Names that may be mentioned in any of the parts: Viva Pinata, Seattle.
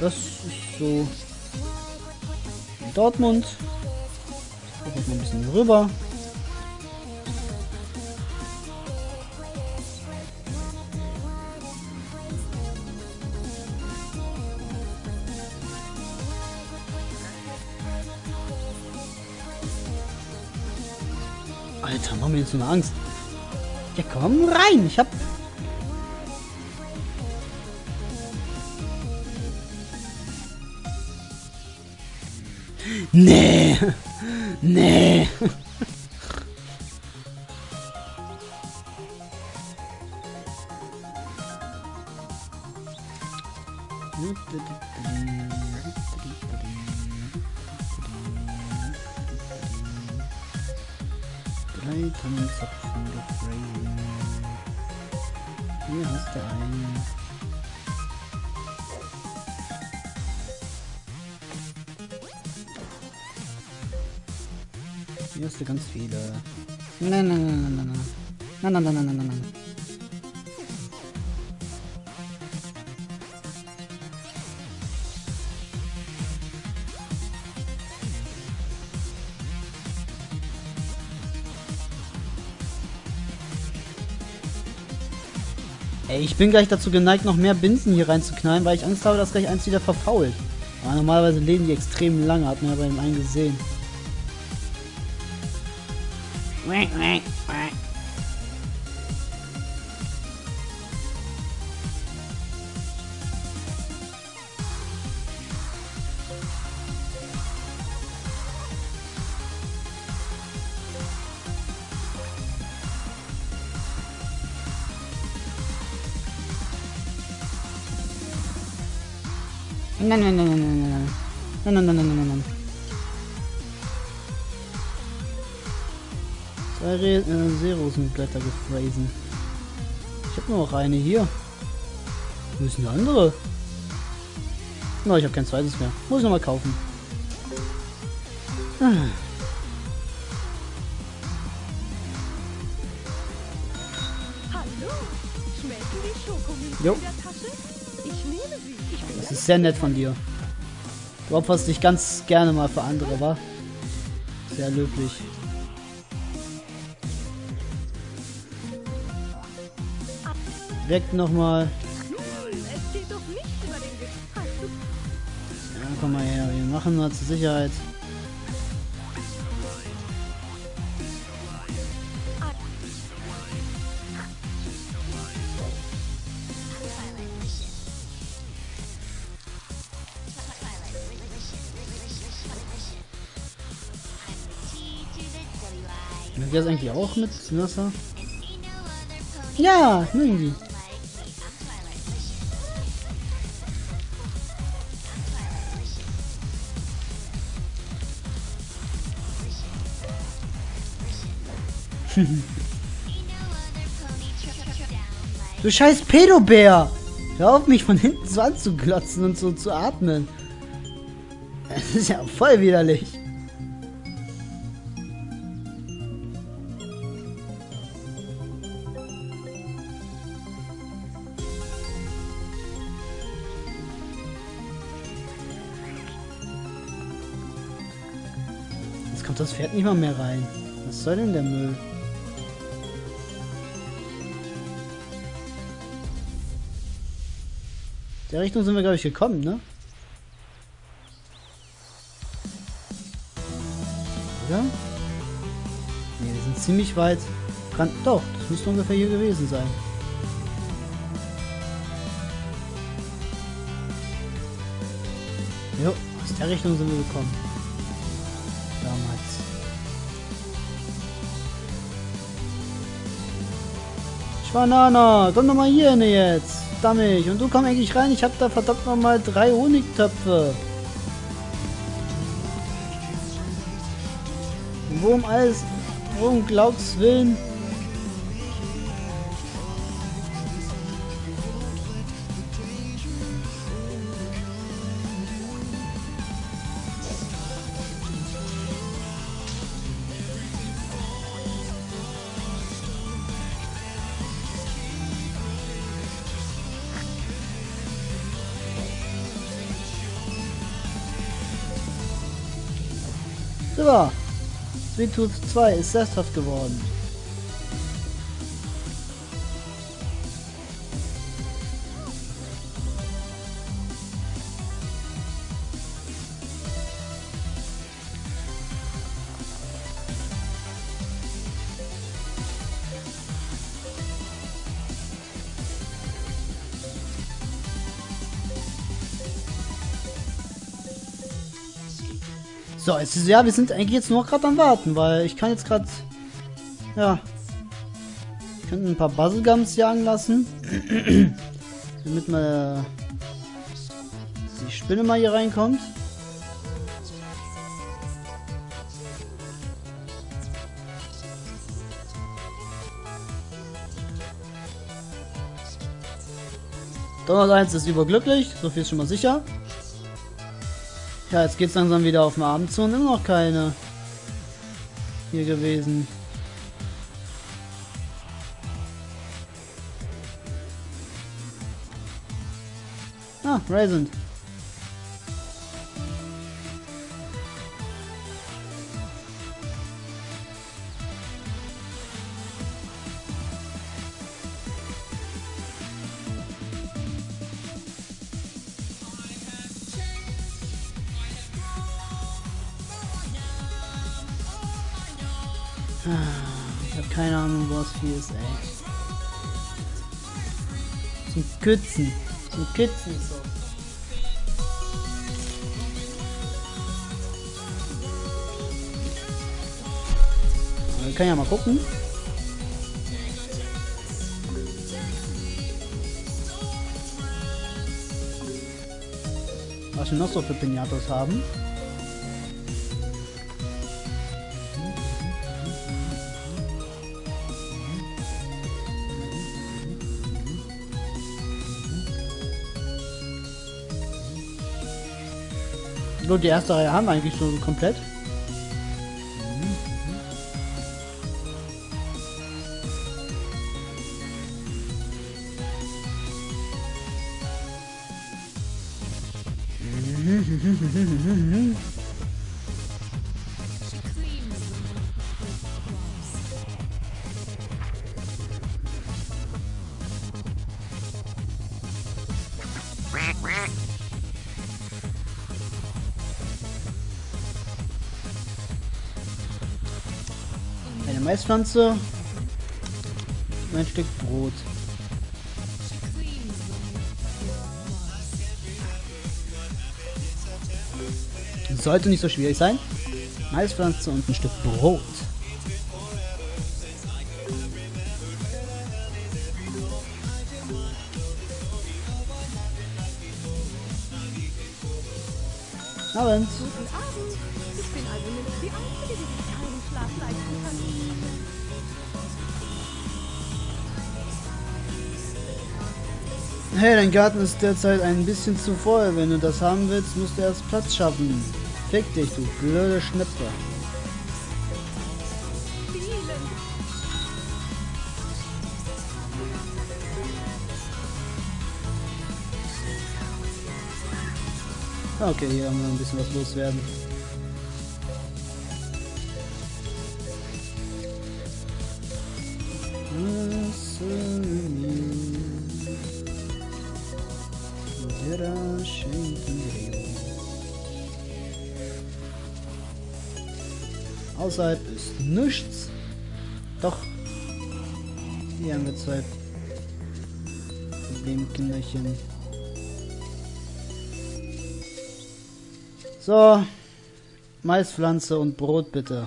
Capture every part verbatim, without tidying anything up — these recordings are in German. Das ist so Dortmund. Ich gucke mal ein bisschen rüber. Alter, mach mir jetzt so eine Angst. Ja, komm rein. Ich hab... Nee, nee. Drei Tannenzapfen gefressen. Hier hast du einen. Hier hast du ganz viele. Nein, nein, nein, nein, nein, nein, nein, nein, nein, nein, nein, nein. Ey, ich bin gleich dazu geneigt, noch mehr Binsen hier reinzuknallen, weil ich Angst habe, dass gleich eins wieder verfault. Aber normalerweise leben die extrem lange, hat man ja bei dem einen gesehen. Nein, nein, nein, nein, nein, nein, nein, nein, nein, nein, nein. Zwei Re äh, Seerosenblätter gefräsen. Ich habe nur noch eine hier. Wo ist eine andere? Na, ich habe kein zweites mehr. Muss ich nochmal kaufen. Ah. Hallo, schmecken die Schokomilch in der Tasche? Ich nehme sie. Ich bin das ist sehr nett von dir. Du opferst dich ganz gerne mal für andere, wa? Sehr löblich. Weg nochmal. Ja, komm mal her. Wir machen mal zur Sicherheit. Mögen die das eigentlich auch mit Wasser? Ja, mögen die. Du scheiß Pedobär! Hör auf, mich von hinten so anzuglotzen und so zu atmen. Das ist ja voll widerlich. Jetzt kommt das Pferd nicht mal mehr rein. Was soll denn der Müll? Der Richtung sind wir, glaube ich, gekommen, ne? Oder? Ne, wir sind ziemlich weit. Brand Doch, das müsste ungefähr hier gewesen sein. Jo, aus der Richtung sind wir gekommen. Damals. Banana, komm doch mal hier hin jetzt. Dammig. Und du komm eigentlich rein. Ich hab da verdammt nochmal drei Honigtöpfe. Worum alles, worum glaubst willen? Super! Sweet Tooth zwei ist sesshaft geworden. So, jetzt ist, ja, wir sind eigentlich jetzt nur gerade am Warten, weil ich kann jetzt gerade, ja, ich könnte ein paar Buzzlegums jagen lassen, damit mal die Spinne mal hier reinkommt. Donnerseins ist überglücklich, so viel ist schon mal sicher. Ja, jetzt geht's langsam wieder auf den Abend zu und immer noch keine hier gewesen. Ah, Raisin. Ich habe keine Ahnung, was viel ist, ey. Zum Kützen. Zum Kützen so. Aber wir können ja mal gucken. Was wir noch so für Pinatas haben. Nur die erste Reihe haben wir eigentlich schon komplett. Maispflanze und ein Stück Brot. Das sollte nicht so schwierig sein. Maispflanze und ein Stück Brot. Guten Abend. Ich bin also nicht die Einzige, die sich keinen Schlaf leisten kann. Hey, dein Garten ist derzeit ein bisschen zu voll. Wenn du das haben willst, musst du erst Platz schaffen. Fick dich, du blöde Schnepfe. Okay, hier haben wir ein bisschen was loswerden. Außerhalb ist nichts. Doch. Hier haben wir zwei Problemkinderchen. So. Maispflanze und Brot bitte.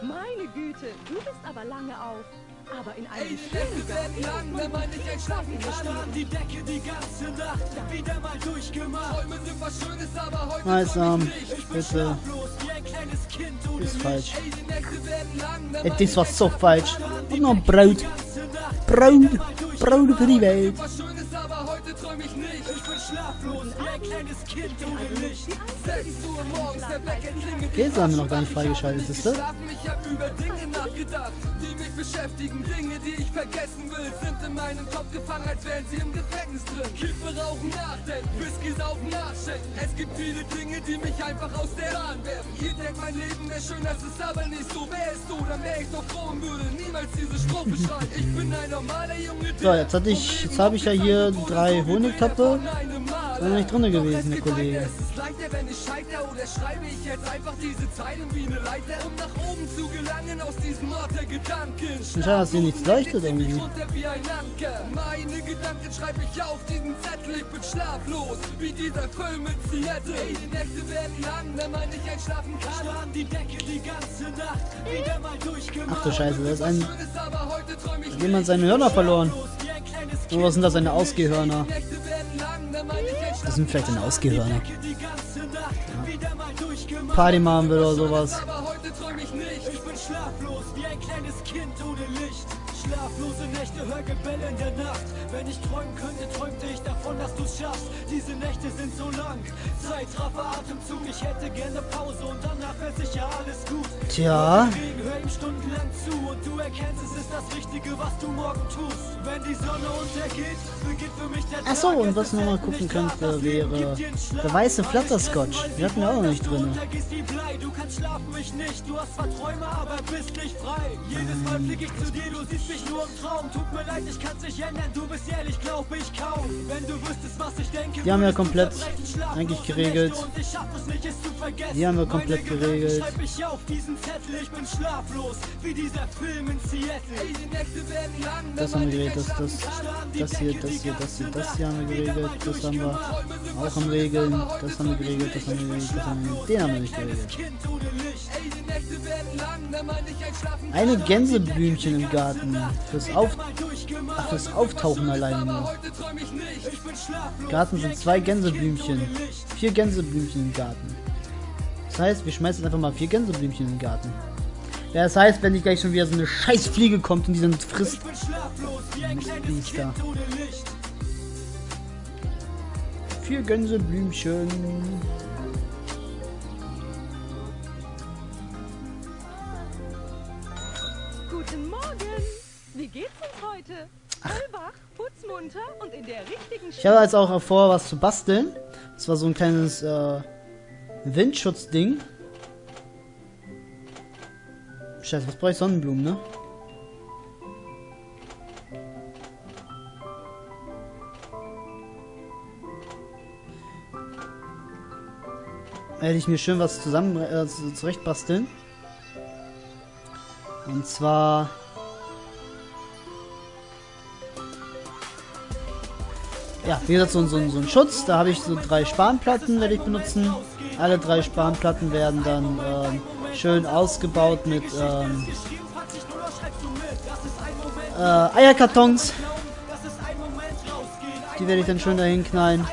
Meine Güte, du bist aber lange auf. aber in einem Schwimmgang werden lang, wenn man nicht entschlafen kann. Die Decke die ganze Nacht, wieder mal durchgemacht. Träume sind was Schönes, aber heute Meisam, ich bitte. Ist falsch. Das war so falsch. Und noch Brot. Brot. Brot für die Welt. Jetzt haben wir noch gar nicht freigeschaltet, ist das? Ich hab über Dinge nachgedacht, die mich beschäftigen. Dinge, die ich vergessen will, sind in meinem Kopf gefangen, als wären sie im Gefängnis drin. Kippe rauchen, nachdenken, Whisky saufen, nachschenken. Es gibt viele Dinge, die mich einfach aus der Bahn werfen. Ihr denkt, mein Leben wäre schön, das ist aber nicht so. Wärst du, dann wär ich doch froh und würde niemals diese Strophe schreien. Ich bin ein normaler Junge, der... So, jetzt hatte ich, jetzt habe ich ja hier drei Honigtöpfe. Das war nicht drin gewesen, der Kollege. Es ist leichter, wenn ich scheitere, oder schreibe ich jetzt einfach diese Zeilen wie eine Leiter, um nach oben zu gelangen aus diesem Ort der Gedanken. Ich habe hier nichts leichter, denke ich. Meine Gedanken schreibe ich auf diesen Zettel, ich bin schlaflos, wie dieser Film mit Seattle. Die Nächte werden lang, wenn man nicht einschlafen kann. Schlafen die Decke die ganze Nacht, wieder mal durchgemacht. Ach du Scheiße, da ist ein... Da hat jemand seine Hörner verloren. Oder sind das seine Ausgehörner? Das sind vielleicht ein Ausgehörner. Ja. Party machen will oder sowas. Schlaflose Nächte, hör Gebelle in der Nacht. Wenn ich träumen könnte, träumte ich davon, dass du's schaffst. Diese Nächte sind so lang. Zeitraffer, Atemzug, ich hätte gerne Pause und danach wäre sicher alles gut. Tja. Deswegen hör ihm stundenlang zu und du erkennst, es ist das Richtige, was du morgen tust. Wenn die Sonne untergeht, beginnt für mich der Tag. Achso, und was nochmal gucken könnte, wäre der weiße Flatterscotch. Den hatten wir auch noch nicht drin. Du kannst schlafen, mich nicht. Du hast zwar Träume, aber bist nicht frei. Jedes Mal blick ich zu dir, du siehst mich nur im Traum, tut mir leid, ich kann's nicht ändern, du bist ehrlich, glaub ich kaum. Wenn du wüsstest, was ich denke, die haben wir komplett eigentlich geregelt. Die haben wir komplett geregelt. Schreib ich auf diesen Zettel, ich bin schlaflos, wie dieser Film in Seattle. Das haben wir geregelt, das, das, das hier, das hier, das hier, das hier haben wir geregelt, das haben wir auch am Regeln, das haben wir geregelt, das haben wir geregelt, das haben wir geregelt, den haben wir nicht geregelt. Eine Gänseblümchen im Garten. Fürs, Auf Ach, fürs Auftauchen alleine nur. Im Garten sind zwei Gänseblümchen. Vier Gänseblümchen im Garten. Das heißt, wir schmeißen einfach mal vier Gänseblümchen im Garten. Ja, das heißt, wenn nicht gleich schon wieder so eine Scheißfliege kommt und die dann frisst. Bin ich da. Vier Gänseblümchen. Guten Morgen! Wie geht's uns heute? Vollwach, putzmunter und in der richtigen Stimmung. Ich habe jetzt auch vor, was zu basteln. Das war so ein kleines äh, Windschutzding. Scheiße, was brauche ich? Sonnenblumen, ne? Da hätte ich mir schön was zusammen äh, zurecht basteln. Und zwar ja, wie gesagt, so, so, so ein Schutz. Da habe ich so drei Spanplatten, werde ich benutzen. Alle drei Spanplatten werden dann ähm, schön ausgebaut mit ähm, äh, Eierkartons. Die werde ich dann schön dahin knallen.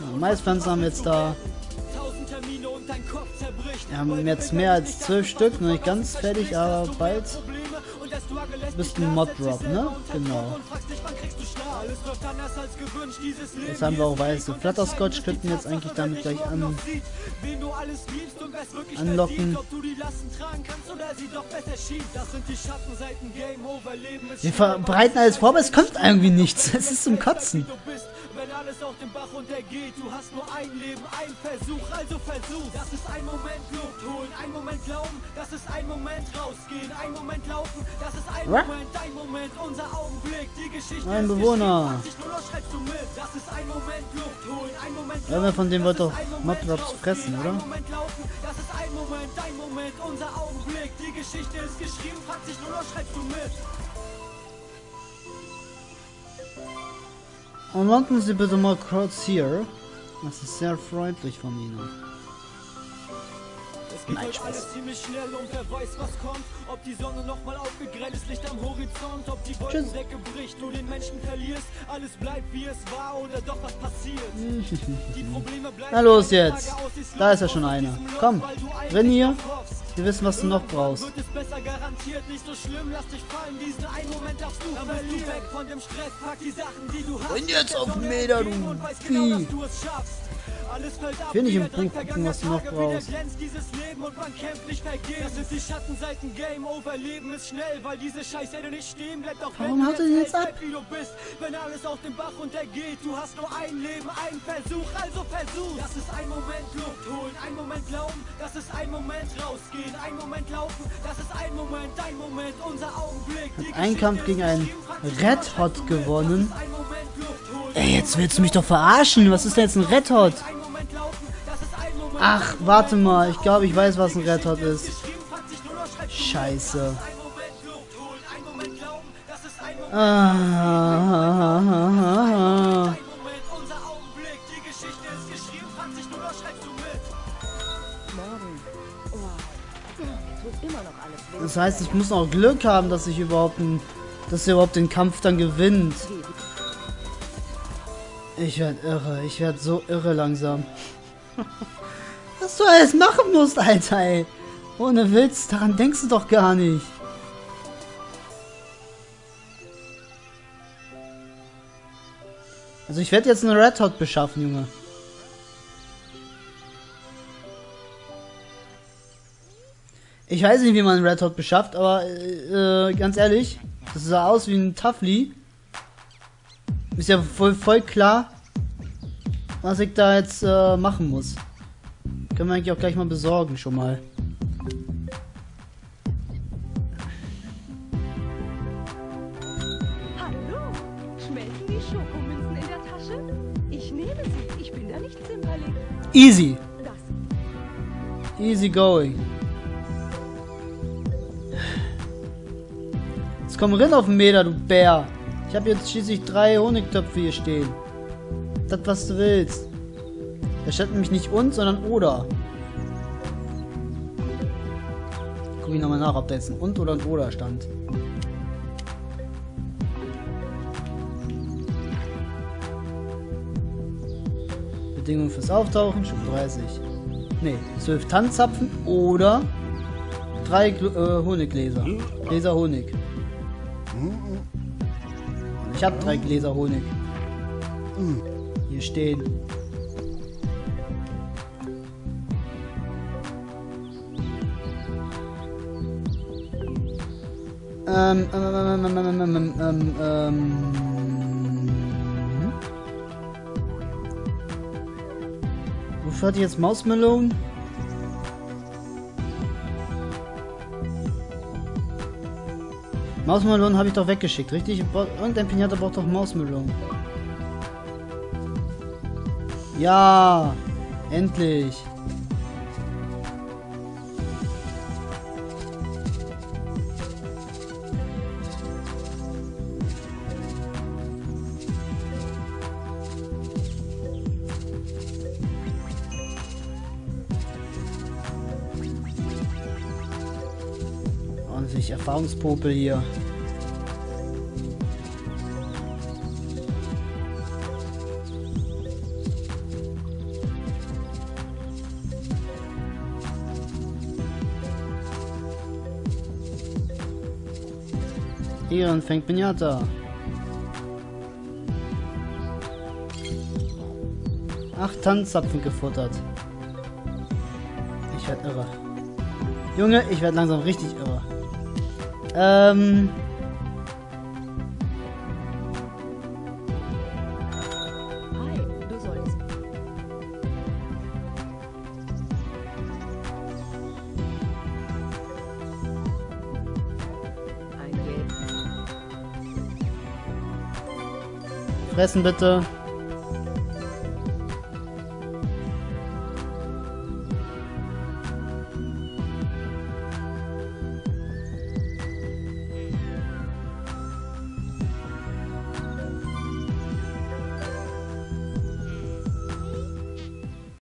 Ja, Maispflanzen haben wir jetzt da. Wir haben jetzt mehr als zwölf Stück, noch nicht ganz fertig, aber bald. Du bist ein Mod-Drop, ne? Genau. Jetzt haben wir auch weiße Flatterscotch, könnten jetzt eigentlich damit gleich an anlocken. Wir verbreiten alles vor, aber es kommt irgendwie nichts. Es ist zum Kotzen. Wenn alles auf den Bach untergeht, du hast nur ein Leben, ein Versuch, also versuch. Das ist ein Moment Luft holen, ein Moment glauben, das ist ein Moment rausgehen, ein Moment laufen, das ist ein What? Moment, ein Moment, unser Augenblick, die Geschichte. Ein Bewohner. Das ist ein Moment Luft holen, ein Moment. Einer von denen wird doch Mobdrops fressen, oder? Das ist ein Moment, ein Moment, unser Augenblick, die Geschichte ist geschrieben, fragt sich nur noch, schreibst du mit. Und warten Sie bitte mal kurz hier. Das ist sehr freundlich von Ihnen. Das geht euch alles ziemlich schnell und wer weiß, was kommt. Ob die Sonne nochmal aufgegrenzt ist, Licht am Horizont. Ob die Wolkendecke bricht, du den Menschen verlierst. Alles bleibt wie es war oder doch was passiert. Die Probleme bleiben. Na los jetzt. Da ist ja schon einer. Komm, renn hier. Wir wissen, was du noch brauchst. Wird es besser garantiert, nicht so schlimm, lass dich fallen, diesen einen Moment darfst du verlieren. Weg von dem Stress, pack die Sachen, die du hast. Und jetzt auf den Meter, du Vieh. Ich will nicht im Buch gucken, was du noch brauchst. Dieses Leben und man kämpft nicht vergeben. Das ist die Schattenseiten, Game Over, Leben ist schnell, weil diese Scheiße nicht stehen bleibt. Auch warum haut er denn jetzt ab? Wie du bist, wenn alles auf den Bach untergeht. Du hast nur ein Leben, einen Versuch, also versuch. Das ist ein Moment Luft holen, ein Moment glauben, das ist ein Moment rausgehen. Ein Moment laufen, das ist ein Moment, dein Moment, unser Augenblick. Hat einen Kampf gegen einen Red Hot gewonnen. Ey, jetzt willst du mich doch verarschen. Was ist denn jetzt ein Red Hot? Ach, warte mal. Ich glaube, ich weiß, was ein Red Hot ist. Scheiße. Ah, ah, ah, ah. Das heißt, ich muss noch Glück haben, dass ich überhaupt, ein, dass ihr überhaupt den Kampf dann gewinnt. Ich werde irre, ich werde so irre langsam. Was du alles machen musst, Alter, ey. Ohne Witz, daran denkst du doch gar nicht. Also ich werde jetzt eine Red Hot beschaffen, Junge. Ich weiß nicht, wie man einen Red Hot beschafft, aber äh, ganz ehrlich, das sah aus wie ein Tuffly. Ist ja voll, voll klar, was ich da jetzt äh, machen muss. Können wir eigentlich auch gleich mal besorgen, schon mal. Hallo, schmelzen die Schokomünzen in der Tasche? Ich nehme sie, ich bin da nicht zimperlich. Easy. Das. Easy going. Jetzt komm rin auf den Meter, du Bär. Ich habe jetzt schließlich drei Honigtöpfe hier stehen. Das, was du willst. Da steht nämlich nicht und, sondern oder. Guck ich nochmal nach, ob da jetzt ein und oder ein oder stand. Bedingungen fürs Auftauchen, Schub dreißig. Ne, zwölf Tanzzapfen oder drei äh, Honiggläser. Gläser Honig. Ich habe drei Gläser Honig. Hier stehen. Ähm, ähm, ähm, ähm, ähm, ähm, ähm. Wofür hat die jetzt Mausmelone? Mausmelone habe ich doch weggeschickt, richtig? Irgendein Pinata braucht doch Mausmelone. Ja, endlich. Ordentlich Erfahrungspopel hier. Hier anfängt Pinata. Acht Tanzzapfen gefuttert. Ich werd irre. Junge, ich werd langsam richtig irre. Ähm. Hi, du sollst. Fressen bitte.